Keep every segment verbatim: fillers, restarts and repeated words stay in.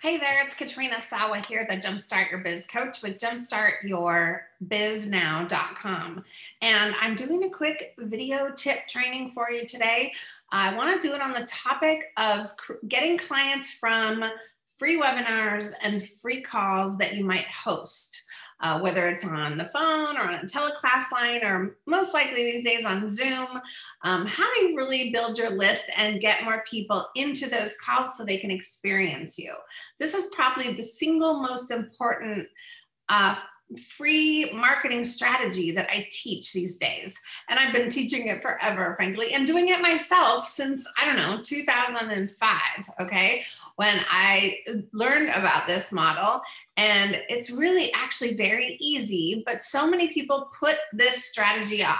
Hey there, it's Katrina Sawa here, the Jumpstart Your Biz Coach with jumpstart your biz now dot com. And I'm doing a quick video tip training for you today. I want to do it on the topic of getting clients from free webinars and free calls that you might host, uh, whether it's on the phone or on a teleclass line, or most likely these days on Zoom. Um, how do you really build your list and get more people into those calls so they can experience you? This is probably the single most important uh, free marketing strategy that I teach these days. And I've been teaching it forever, frankly, and doing it myself since, I don't know, two thousand five, okay? When I learned about this model. And it's really actually very easy, but so many people put this strategy off.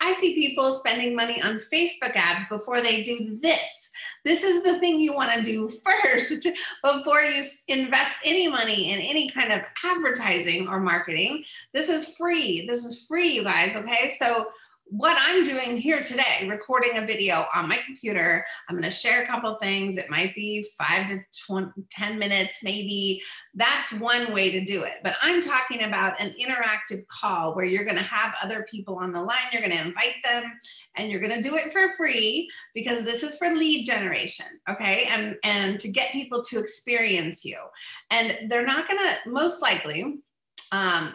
I see people spending money on Facebook ads before they do this. This is the thing you want to do first before you invest any money in any kind of advertising or marketing. This is free. This is free, you guys, okay? So what I'm doing here today, recording a video on my computer, I'm going to share a couple things. It might be five to twenty, ten minutes, maybe. That's one way to do it. But I'm talking about an interactive call where you're going to have other people on the line. You're going to invite them and you're going to do it for free, because this is for lead generation. Okay. And, and to get people to experience you. And they're not going to, most likely, um,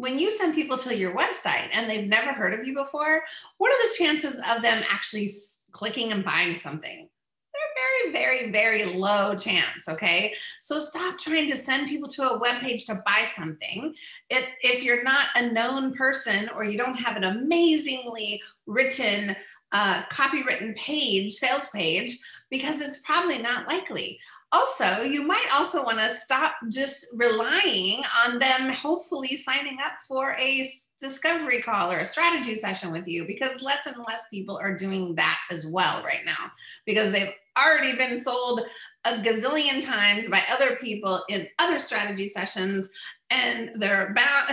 when you send people to your website and they've never heard of you before, what are the chances of them actually clicking and buying something? They're very, very, very low chance, okay? So stop trying to send people to a webpage to buy something. If, if you're not a known person or you don't have an amazingly written, uh, copywritten page, sales page, because it's probably not likely. Also, you might also want to stop just relying on them hopefully signing up for a discovery call or a strategy session with you, because less and less people are doing that as well right now, because they've already been sold a gazillion times by other people in other strategy sessions, and they're about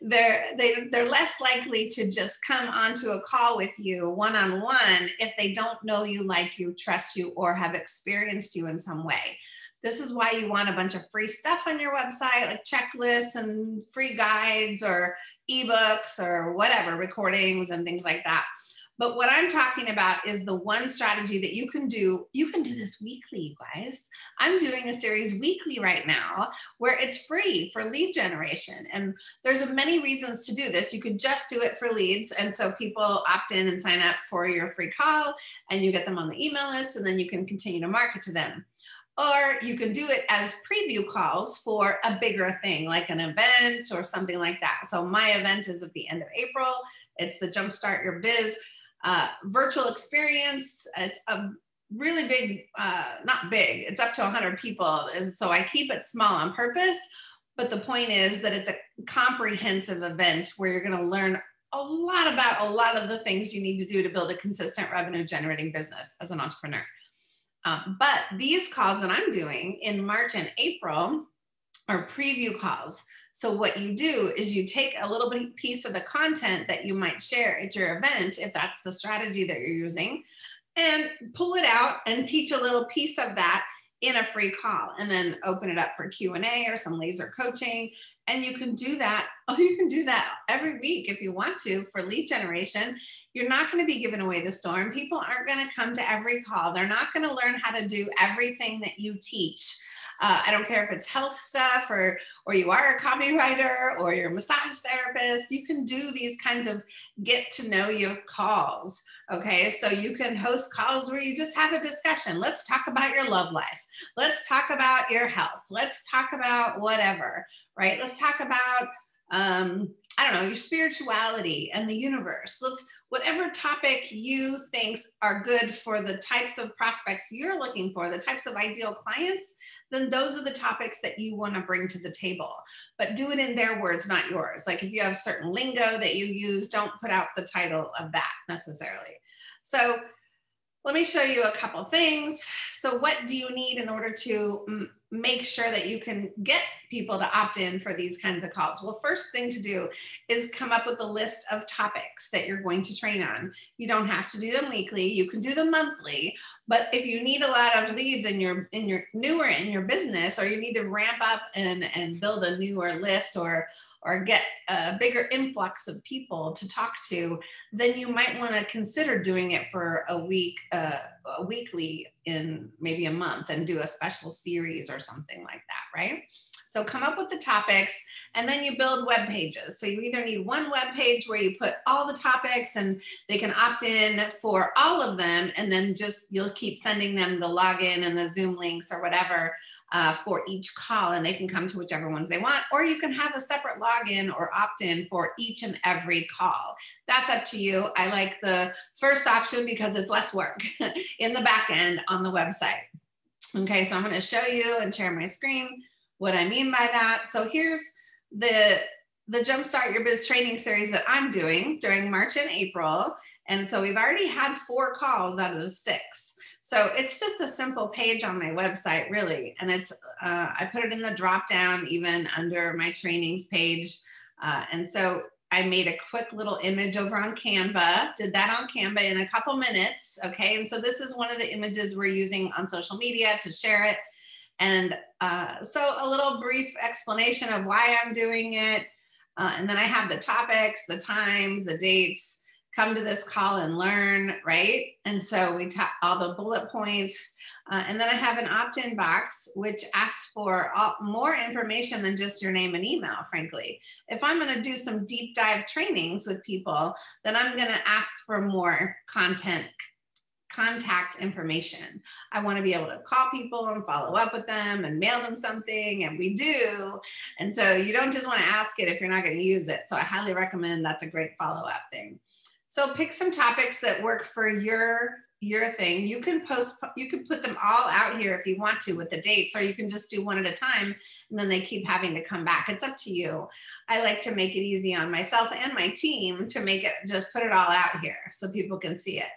they're they, they're less likely to just come onto a call with you one-on-one if they don't know you, like you, trust you, or have experienced you in some way. This is why you want a bunch of free stuff on your website, like checklists and free guides or ebooks or whatever, recordings and things like that. But what I'm talking about is the one strategy that you can do. You can do this weekly, you guys. I'm doing a series weekly right now where it's free for lead generation. And there's many reasons to do this. You could just do it for leads. And so people opt in and sign up for your free call and you get them on the email list, and then you can continue to market to them. Or you can do it as preview calls for a bigger thing, like an event or something like that. So my event is at the end of April. It's the Jumpstart Your Biz uh, virtual experience. It's a really big, uh, not big, it's up to one hundred people. So I keep it small on purpose. But the point is that it's a comprehensive event where you're going to learn a lot about a lot of the things you need to do to build a consistent revenue generating business as an entrepreneur. Um, but these calls that I'm doing in March and April are preview calls. So what you do is you take a little bit piece of the content that you might share at your event, if that's the strategy that you're using, and pull it out and teach a little piece of that in a free call, and then open it up for Q and A or some laser coaching. And you can do that. Oh, you can do that every week if you want to for lead generation. You're not going to be giving away the storm. People aren't going to come to every call. They're not going to learn how to do everything that you teach. Uh, I don't care if it's health stuff or, or you are a copywriter or you're a massage therapist. You can do these kinds of get to know you calls. Okay. So you can host calls where you just have a discussion. Let's talk about your love life. Let's talk about your health. Let's talk about whatever, right? Let's talk about, um, I don't know, your spirituality and the universe. Let's, whatever topic you think are good for the types of prospects you're looking for, the types of ideal clients, then those are the topics that you want to bring to the table. But do it in their words, not yours. Like if you have certain lingo that you use, don't put out the title of that necessarily. So let me show you a couple things. So what do you need in order to m- make sure that you can get people to opt in for these kinds of calls? Well, first thing to do is come up with a list of topics that you're going to train on. You don't have to do them weekly. You can do them monthly, but if you need a lot of leads and you're, in your newer in your business, or you need to ramp up and, and build a newer list or, or get a bigger influx of people to talk to, then you might want to consider doing it for a week, uh, a weekly in maybe a month, and do a special series or something like that, right? So come up with the topics, and then you build web pages. So you either need one web page where you put all the topics and they can opt in for all of them, and then just you'll keep sending them the login and the Zoom links or whatever uh, for each call, and they can come to whichever ones they want, or you can have a separate login or opt-in for each and every call. That's up to you. I like the first option because it's less work in the back end on the website. Okay, so I'm going to show you and share my screen what I mean by that. So here's the, the Jumpstart Your Biz training series that I'm doing during March and April. And so we've already had four calls out of the six. So it's just a simple page on my website, really. And it's, uh, I put it in the drop-down even under my trainings page. Uh, and so I made a quick little image over on Canva, did that on Canva in a couple minutes. Okay, and so this is one of the images we're using on social media to share it. And uh, so a little brief explanation of why I'm doing it. Uh, and then I have the topics, the times, the dates, come to this call and learn, right? And so we tap all the bullet points. Uh, and then I have an opt-in box, which asks for all, more information than just your name and email, frankly. If I'm gonna do some deep dive trainings with people, then I'm gonna ask for more content contact information. I want to be able to call people and follow up with them and mail them something, and we do. And so you don't just want to ask it if you're not going to use it. So I highly recommend that's a great follow-up thing. So pick some topics that work for your your thing. You can post, you can put them all out here if you want to with the dates, or you can just do one at a time and then they keep having to come back. It's up to you. I like to make it easy on myself and my team to make it, just put it all out here so people can see it.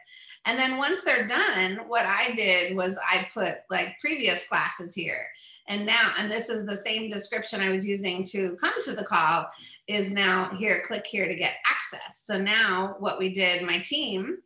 And then once they're done, what I did was I put like previous classes here, and now, and this is the same description I was using to come to the call is now here, click here to get access. So now what we did, my team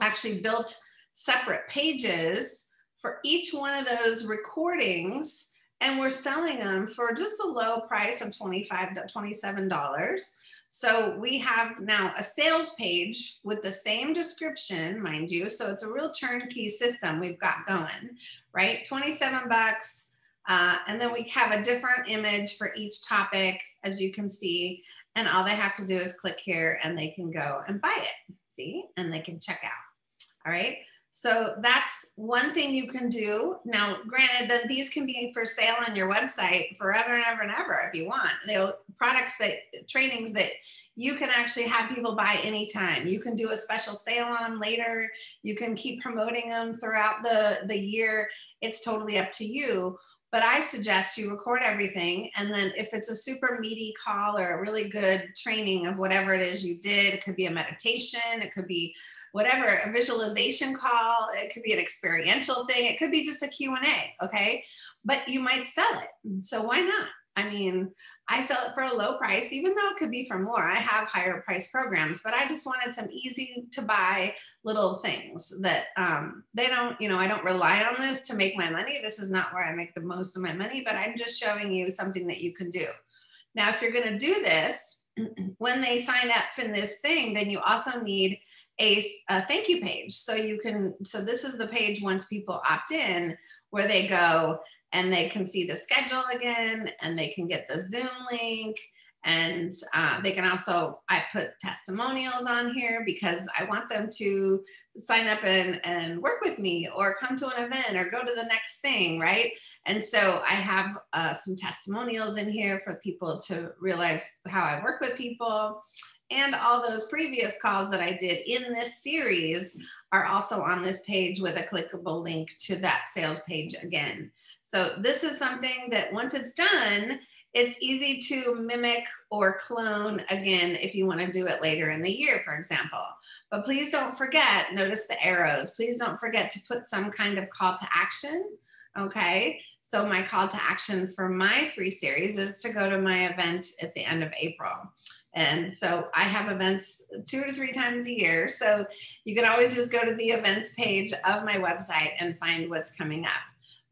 actually built separate pages for each one of those recordings, and we're selling them for just a low price of twenty-five to twenty-seven dollars. So we have now a sales page with the same description, mind you. So it's a real turnkey system we've got going, right? twenty-seven bucks. Uh, and then we have a different image for each topic, as you can see. And all they have to do is click here and they can go and buy it, see? And they can check out, all right? So that's one thing you can do. Now, granted, that these can be for sale on your website forever and ever and ever if you want. They'll products that, trainings that you can actually have people buy anytime. You can do a special sale on them later. You can keep promoting them throughout the, the year. It's totally up to you. But I suggest you record everything. And then if it's a super meaty call or a really good training of whatever it is you did, it could be a meditation, it could be whatever, a visualization call, it could be an experiential thing, it could be just a Q and A, okay? But you might sell it, so why not? I mean, I sell it for a low price, even though it could be for more. I have higher price programs, but I just wanted some easy to buy little things that um, they don't, you know, I don't rely on this to make my money. This is not where I make the most of my money, but I'm just showing you something that you can do. Now, if you're gonna do this, when they sign up for this thing, then you also need a, a thank you page. So you can, so this is the page once people opt in where they go and they can see the schedule again, and they can get the Zoom link, and uh, they can also, I put testimonials on here because I want them to sign up and, and work with me or come to an event or go to the next thing, right? And so I have uh, some testimonials in here for people to realize how I work with people. And all those previous calls that I did in this series are also on this page with a clickable link to that sales page again. So this is something that once it's done, It's easy to mimic or clone, again, if you want to do it later in the year, for example. But please don't forget, notice the arrows. Please don't forget to put some kind of call to action, okay? So my call to action for my free series is to go to my event at the end of April. And so I have events two to three times a year. So you can always just go to the events page of my website and find what's coming up.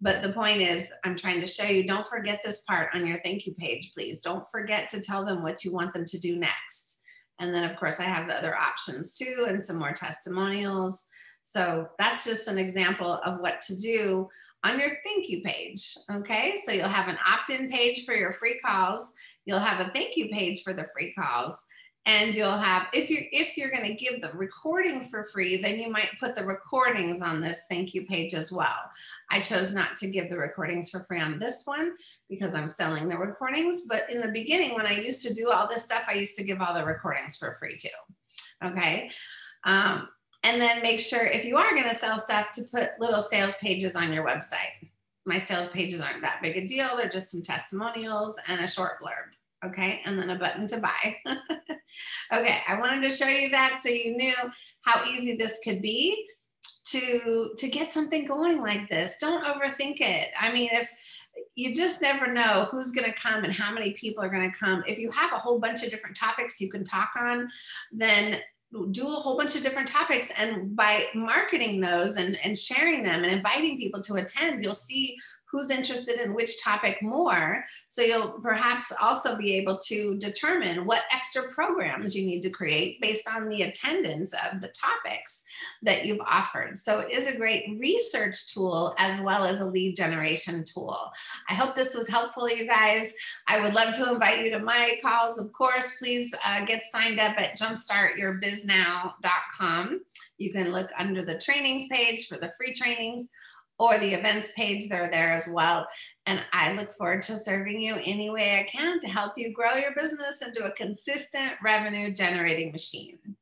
But the point is, I'm trying to show you, don't forget this part on your thank you page, please. Don't forget to tell them what you want them to do next. And then of course I have the other options too, and some more testimonials. So that's just an example of what to do on your thank you page, okay? So you'll have an opt-in page for your free calls. You'll have a thank you page for the free calls. And you'll have, if you're, if you're gonna give the recording for free, then you might put the recordings on this thank you page as well. I chose not to give the recordings for free on this one because I'm selling the recordings. But in the beginning, when I used to do all this stuff, I used to give all the recordings for free too, okay? Um, and then make sure if you are gonna sell stuff to put little sales pages on your website. My sales pages aren't that big a deal. They're just some testimonials and a short blurb. Okay, and then a button to buy. Okay, I wanted to show you that so you knew how easy this could be to, to get something going like this. Don't overthink it. I mean, if you just never know who's gonna come and how many people are gonna come. If you have a whole bunch of different topics you can talk on, then do a whole bunch of different topics, and by marketing those and, and sharing them and inviting people to attend, you'll see who's interested in which topic more. So you'll perhaps also be able to determine what extra programs you need to create based on the attendance of the topics that you've offered. So it is a great research tool as well as a lead generation tool. I hope this was helpful, you guys. I would love to invite you to my calls, of course. Please uh, get signed up at jumpstart your biz now dot com. You can look under the trainings page for the free trainings, or the events page, they're there as well. And I look forward to serving you any way I can to help you grow your business into a consistent revenue generating machine.